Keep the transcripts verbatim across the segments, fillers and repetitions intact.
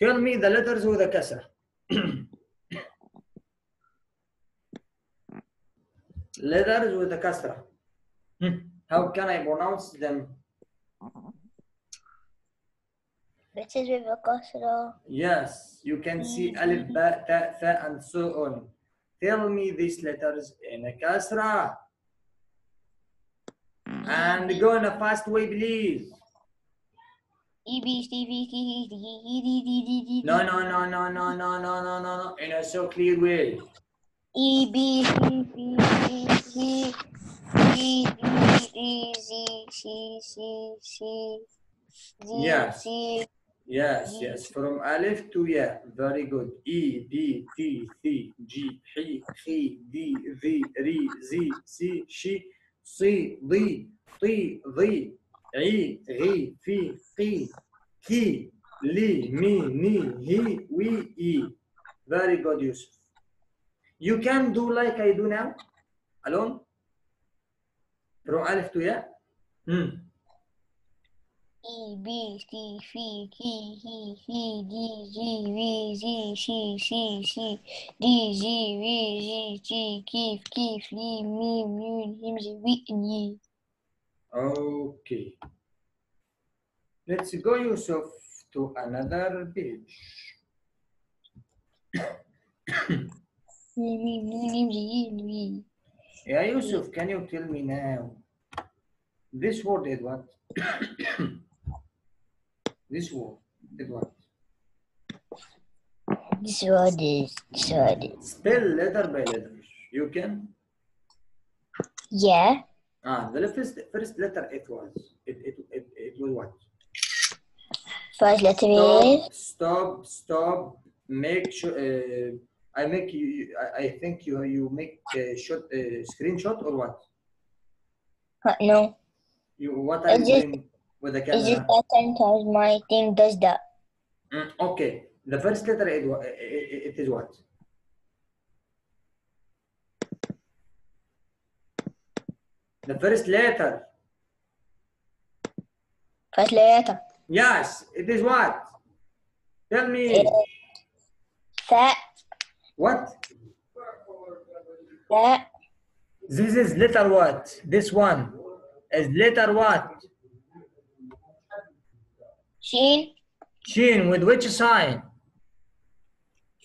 Tell me the letters with a kasra. Letters with a kasra. How can I pronounce them? It is with a kasra. Yes, you can see alif, ba, ta, tha, and so on. Tell me these letters in a kasra. And go in a fast way, please. No, no, no, no, no, no, no, no, no, in a so clear way. E B C B C C D Z C C C Z. Yes. Yes, yes. From alif to ya. Very good. E B T C G H K D V R Z C C C D T D. عي غي في قي كي لي مي ني هي وي اي. Very good, Yusuf. You can do like I do now alone from alif to ya. mm. E B C F K H H D G V Z C C C D G V Z G K K L M N M Z W N. Okay, let's go, Yusuf, to another page. Yeah, Yusuf, can you tell me now? This word is what? This word is what? This word is. This word is. Spell letter by letter. You can? Yeah. Ah, the first first letter it was it it it, it was what? First letter is. Stop, stop, stop. Make sure. Uh, I make you. I, I think you you make a shot, a screenshot or what? Uh, no. You what I'm doing with the camera? It's just that sometimes my thing does that. Mm, okay. The first letter it it, it is what? The first letter. First letter. Yes, it is what? Tell me. That. What? That. This is letter what? This one is letter what? Shin. Shin with which sign?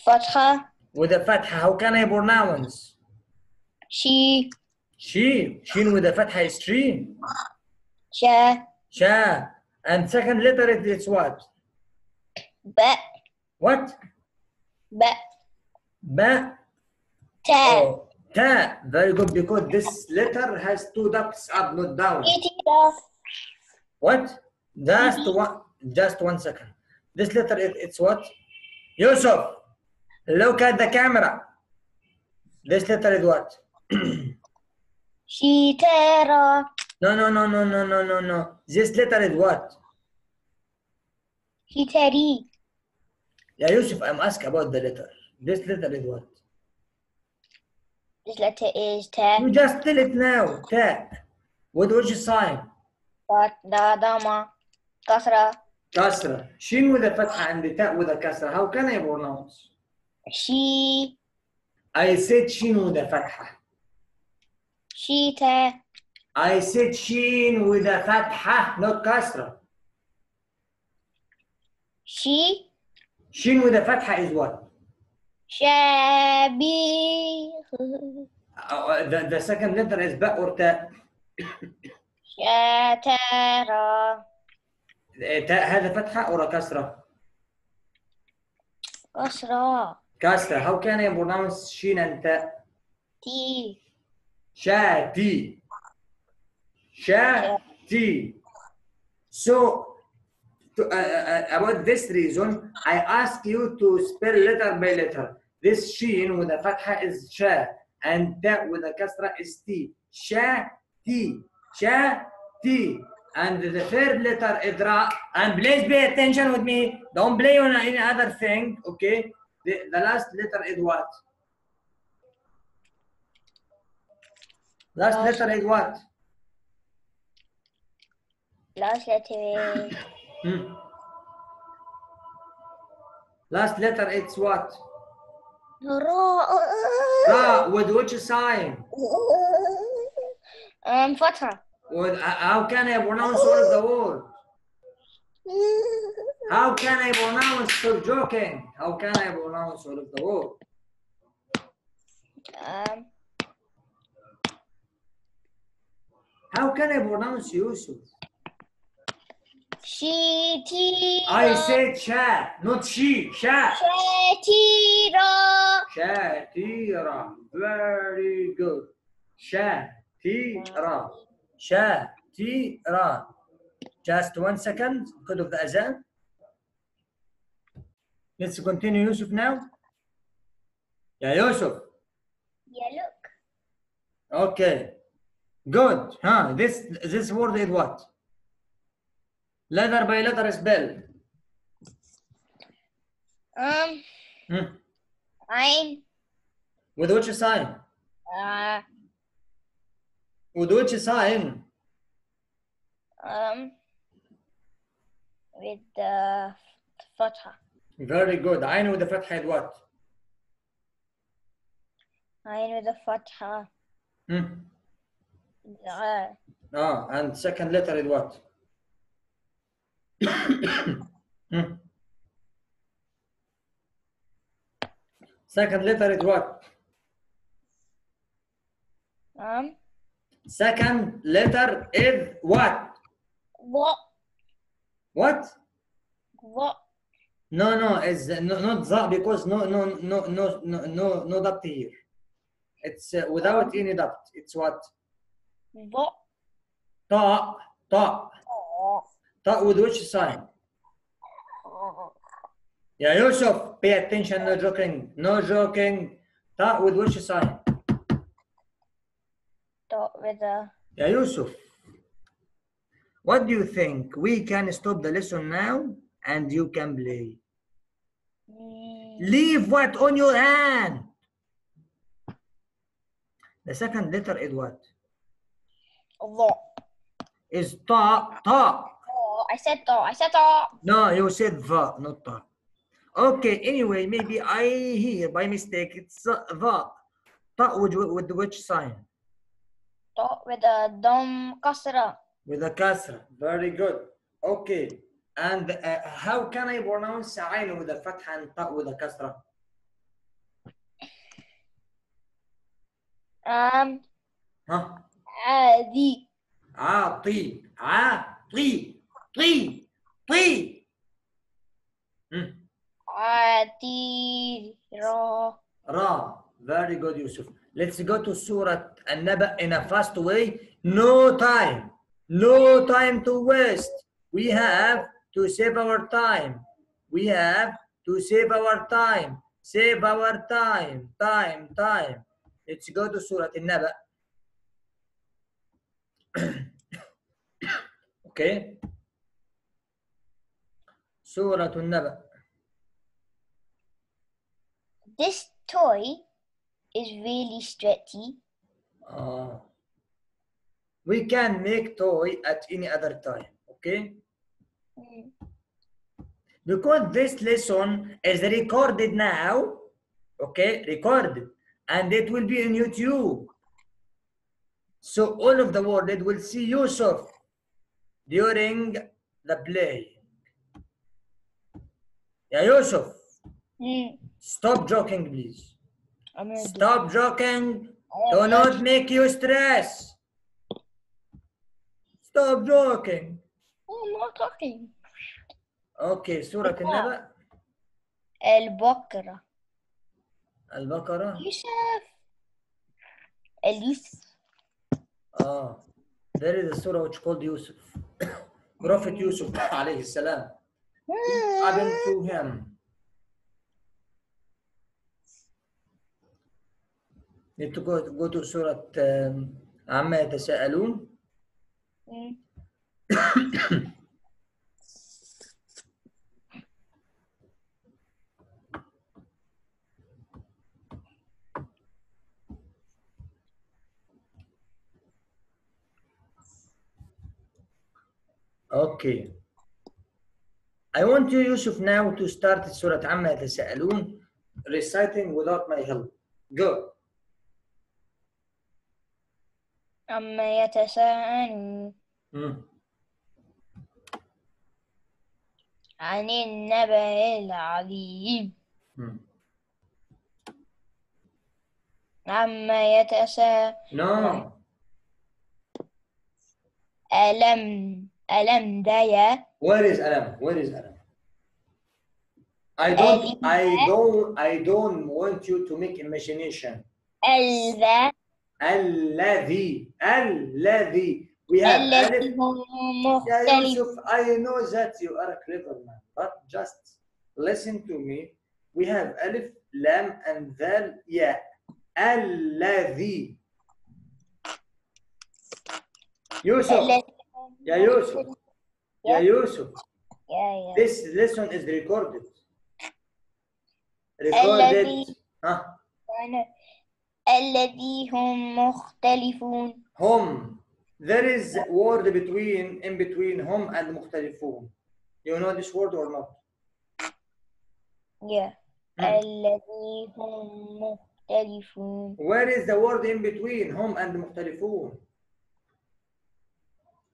Fatha. With a fatha. How can I pronounce? She. She, she with the fatha is stream. Sha. Sha. And second letter it is what? Ba. What? Ba. Ba. Ta. Oh, ta. Very good, because this letter has two ducts up, not down. It is. What? Just mm-hmm. one. Just one second. This letter it, it's what? Yusuf, look at the camera. This letter is what? Shitara. No, no, no, no, no, no, no, no. This letter is what? Shitari. Yeah, Yusuf, I'm asking about the letter. This letter is what? This letter is ta. You just tell it now. Ta. What would you sign? Da, dama, kasra. Kasra. Shin with a fatha and the ta with a kasra. How can I pronounce? She. I said shin with a fatha. Sheeta. I said sheen with a fatha, not kasra. She. Sheen with a fatha is what? Shabi. Uh, the, the second letter is ba or ta. Shatara. Ta هذا فتحة or a kasra? Kasra. Kasra. How can I pronounce sheen and ta? T. Shati. Shati. So, to, uh, uh, about this reason, I ask you to spell letter by letter. This sheen with a fatha is sha, and that with a kasra is t. Shati. Shati. And the third letter is ra. And please pay attention with me. Don't play on any other thing, okay? The, the last letter is what? Last letter is what? Last letter is. Hmm. Last letter, it's what? Ra. Ra. With which sign? Um, fatha. With, uh, how can I pronounce all of the words? How can I pronounce? Stop joking. How can I pronounce all of the words? Um. How can I pronounce Yusuf? Shitira. I said sha, not she. Sha. Shatira. Shatira. Very good. Shatira. Shatira. Just one second, because of the azan. Let's continue, Yusuf, now. Yeah, Yusuf. Yeah, look. Okay. Good. Huh? This this word is what? Letter by letter spell. Um. Hmm. Ain. With which sign? Uh. With which sign? Um. With the fatha. Very good. Ain with the fatha is what? Ain with the fatha. Hmm. Uh, ah, and second letter is what? hmm. Second letter is what? Um. Second letter is what? What? What? What? No, no, it's no, not that, because no, no, no, no, no, no, no doubt here. It's uh, without any doubt. It's what? What? Ta, ta. Ta with which sign? Yeah, Yusuf, pay attention, no joking, no joking. Ta with which sign? Ta with the. Yeah, Yusuf. What do you think? We can stop the lesson now and you can play. Mm. Leave what on your hand? The second letter is what? Law. Is ta ta. Oh, I said ta. I said ta. No, you said va, not ta. Okay. Anyway, maybe I hear by mistake. It's va. Ta with with which sign? Ta with a dom kasra. With a kasra. Very good. Okay. And uh, how can I pronounce ayn with a fatha and ta with a kasra? Um. Huh. عادي عاطي عاطي طي طي عاطي را را. Very good, Yusuf. Let's go to Surah An-Naba in a fast way. No time, no time to waste. We have to save our time. We have to save our time. Save our time, time, time. Let's go to Surah An-Naba. Okay. Surah An-Naba. This toy is really stretchy. Uh, we can make toy at any other time, okay? Mm. Because this lesson is recorded now, okay? Recorded, and it will be on YouTube. So all of the world will see Yusuf during the play. Yeah, Yusuf. Mm. Stop joking, please. I'm Stop joking. Do not make you stress. Stop joking. Oh, I'm not talking. Okay, Surah An-Naba. Al Baqarah. Al Baqarah. Yusuf. Al Yusuf. Ah, there is a surah which called Yusuf. Prophet Yusuf alayhi salam. What happened to him? Need to go, go to Surah um, Amma Yatasa'alun. Mm. Okay. I want you, Yusuf, now to start Surah Amma Yatasa'alun, reciting without my help. Go. Amma Yatasa'alun. Anil Naba'il Adheem. Amma Yatasa'alun. No. Alam. Alam Daya. Where is Alam? Where is Alam? I don't, I don't, I don't want you to make imagination. Al-Lathi. Al-Lathi. Al-Lathi. We have Al-Ladihum. Yeah, Yusuf, I know that you are a clever man, but just listen to me. We have Alif, Lam, and Dal, Ya. Al-Lathi. Yusuf. Ya Yusuf, Ya Yusuf, this lesson is recorded. Recorded. Huh? الَّذِيهُمْ مُخْتَلِفُونَ. Hum. There is a word between, in between hum and مُخْتَلِفُونَ. You know this word or not? Yeah. الَّذِيهُمْ مُخْتَلِفُونَ. Where is the word in between hum and مُخْتَلِفُونَ?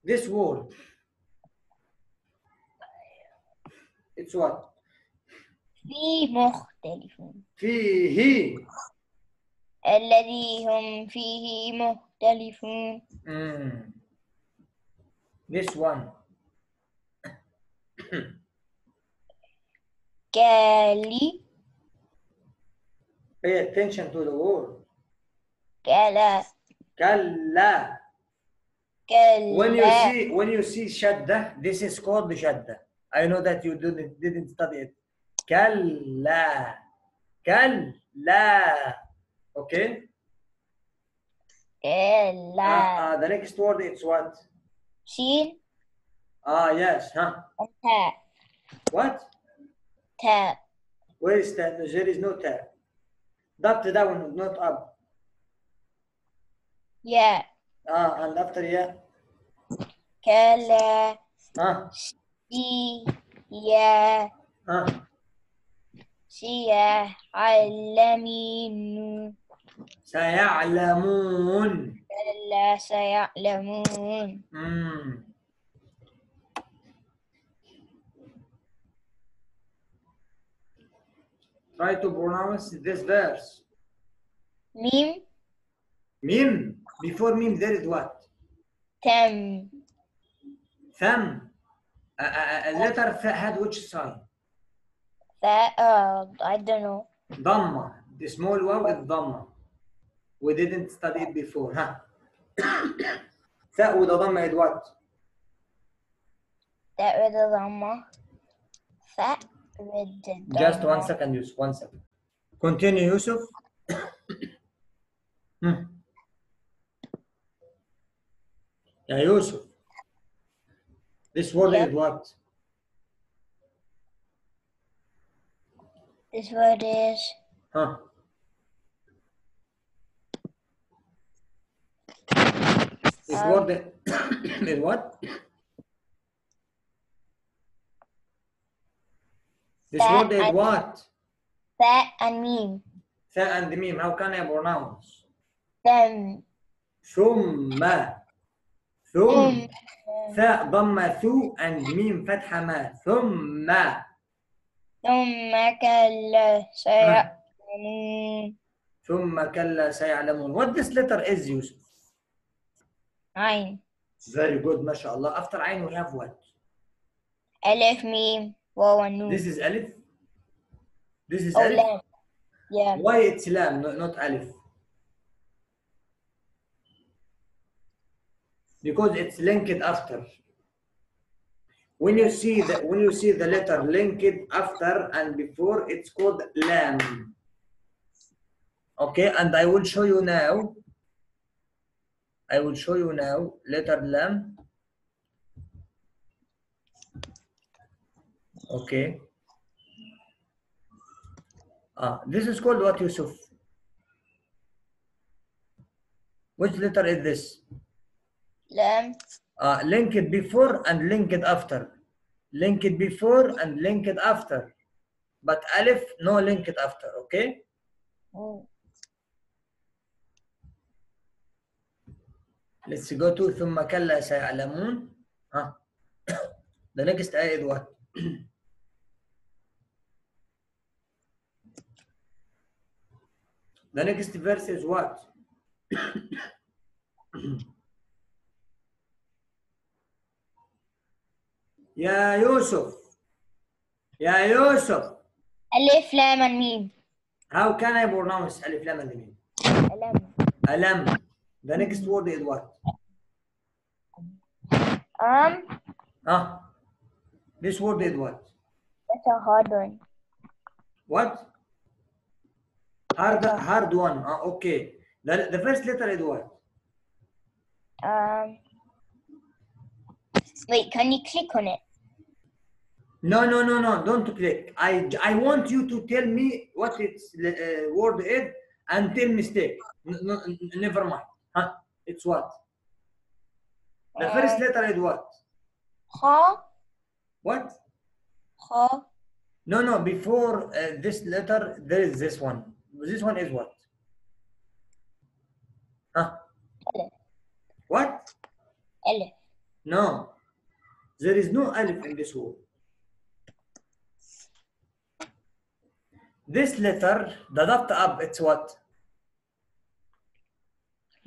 This word, it's what? فيه مختلفون. فيه. الذي هم فيه مختلفون. Mm. This one. كالي. Pay attention to the word. كلا. كلا. When you see when you see shadda, this is called the shadda. I know that you didn't didn't study it. Kalla, kalla. Okay. Kalla. Ah, the next word it's what? Shin. Ah yes, huh? Ta. What? Ta. Where is ta? There is no ta. That down, not up. Yeah. Ah, and after yeah. Kala. Ah. Si. Ya. Ah. Siya'alamun. Siya'alamun. Kala siya'alamun. Hmm. Try to pronounce this verse. Mim. Mim. Before mim there is what? Tham. Tham. A, a, a letter tha had which sign? Tha, uh, I don't know. Dhamma. The small waw is dhamma. We didn't study it before, huh? Tha with a dhamma is what? Tha with a dhamma. Tha with the dhamma. Just one second, Yusuf. One second. Continue, Yusuf. hmm. Ya Yusuf, this word yep. is what? This word is... Huh? This um, word is what? This word is what? Tha and meme. Tha and meme, how can I pronounce? Them. Thumma. ثم ثاء ضمة ثو and ميم فتحة ما ثم ثم كلا سيعلمون ثم كلا سيعلمون. What this letter is, Yusuf? عين. Very good, ما شاء الله. After عين we have what? ألف ميم واو نون. This is ألف. This is ألف. Yeah. Why it's لام not ألف? Because it's linked after. When you see the when you see the letter linked after and before, it's called lam. Okay, and I will show you now. I will show you now letter lam. Okay. Ah, this is called what, Yusuf? Which letter is this? Lam. Uh, link it before and link it after. linked before and linked after. But alif, no linked after, okay? Oh. Let's go to Thummakallah Sayyalamoon. Huh? The next ayah is what? The next verse is what? يا يوسف يا يوسف ألف لام ميم. How can I pronounce ألف لام ميم؟ ألم ألم. The next word is what? Um. Ah. This word is what? That's a hard one. What? Hard, hard one. Ah, okay. The, the first letter is what? Um. Wait, can you click on it? No, no, no, no. Don't click. I, I want you to tell me what its uh, word is and tell mistake. No, never mind. Huh? It's what? The uh, first letter is what? Ha. What? Ha. No, no. Before uh, this letter, there is this one. This one is what? Huh? Alif. What? Alif. No. There is no alif in this word. This letter, the dot up, it's what?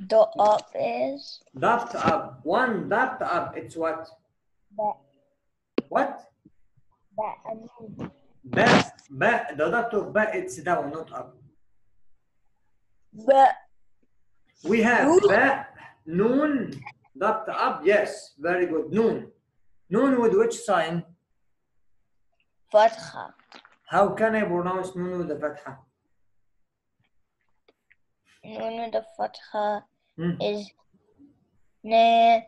Dot up is? Dot up. One dot up, it's what? Ba. What? Ba. Ba. Ba. The dot of ba, it's down, not up. Ba. We have Ooh. Ba, noon, dot up, yes, very good. Noon. Noon with which sign? Fatha. How can I pronounce Noon with the Fatha? Noon with the Fatha hmm. is Ne.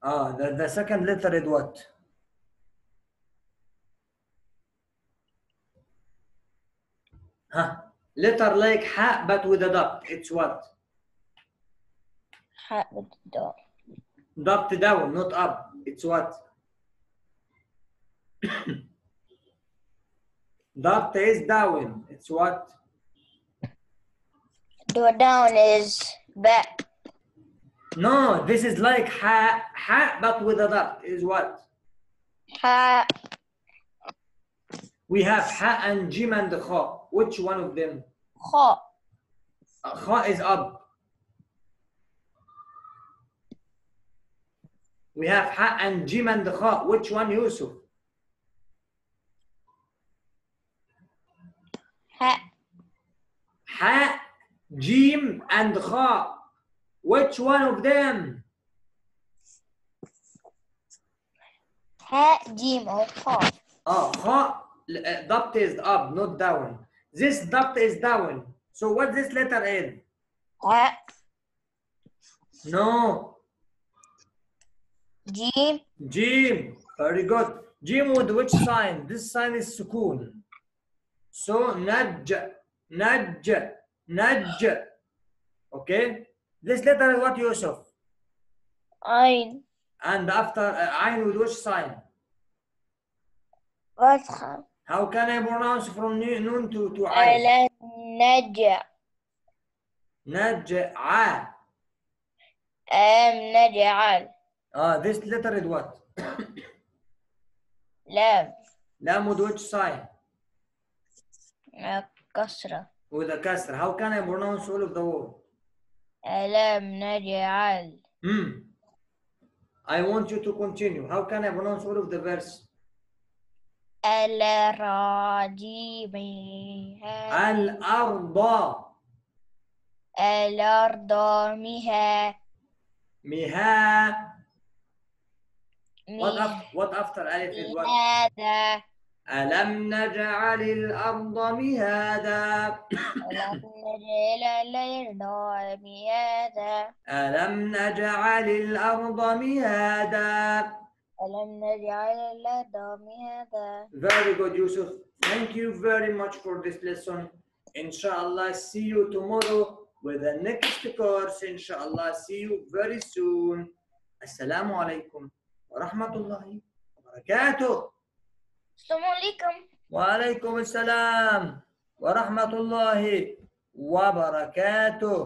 Ah, the, the second letter is what? Huh? Letter like Ha but with a dot. It's what? Ha with a dot. Dot down, not up. It's what? Dot is down. It's what? Dot down is back. No, this is like ha ha, but with a dot is what? Ha. We have ha and jim and kha. Which one of them? Kha. Kha is up. We have ha and jim and kha. Which one, Yusuf? Ha. Ha, Jim, and Kha. Which one of them? Ha, Jim, or Kha. Oh, Kha, dabt is up, not down. This dabt is down. So what this letter is? Ha. No. Jim. Jim. Very good. Jim with which sign? This sign is sukoon. So naj, naj, naj. Okay. This letter is what, Yusuf? Ayn. And after uh, ayn with which sign? Fatha. How can I pronounce from noon to to ayn? Naj. Naj. A. Am najal. Ah, this letter is what? Lam. Lam with which sign? Kasra. With a kasra. How can I pronounce all of the word? Alam naj'al. Hmm. I want you to continue. How can I pronounce all of the verse? Al-rajibiha. Al-arda. Al-arda miha. Miha. What after, what after alif is what? Mihada. أَلَمْ نَجْعَلِ الْأَرْضَ مِهَادًا أَلَمْ نَجْعَلِ الْأَرْضَ مِهَادًا أَلَمْ نَجْعَلِ الْأَرْضَ مِهَادًا أَلَمْ نَجْعَلِ الْأَرْضَ مِهَادًا Very good, Yusuf. Thank you very much for this lesson. Inshallah, see you tomorrow with the next course. Inshallah, see you very soon. Assalamu alaikum wa rahmatullahi wa barakatuh. السلام عليكم. وعليكم السلام ورحمة الله وبركاته.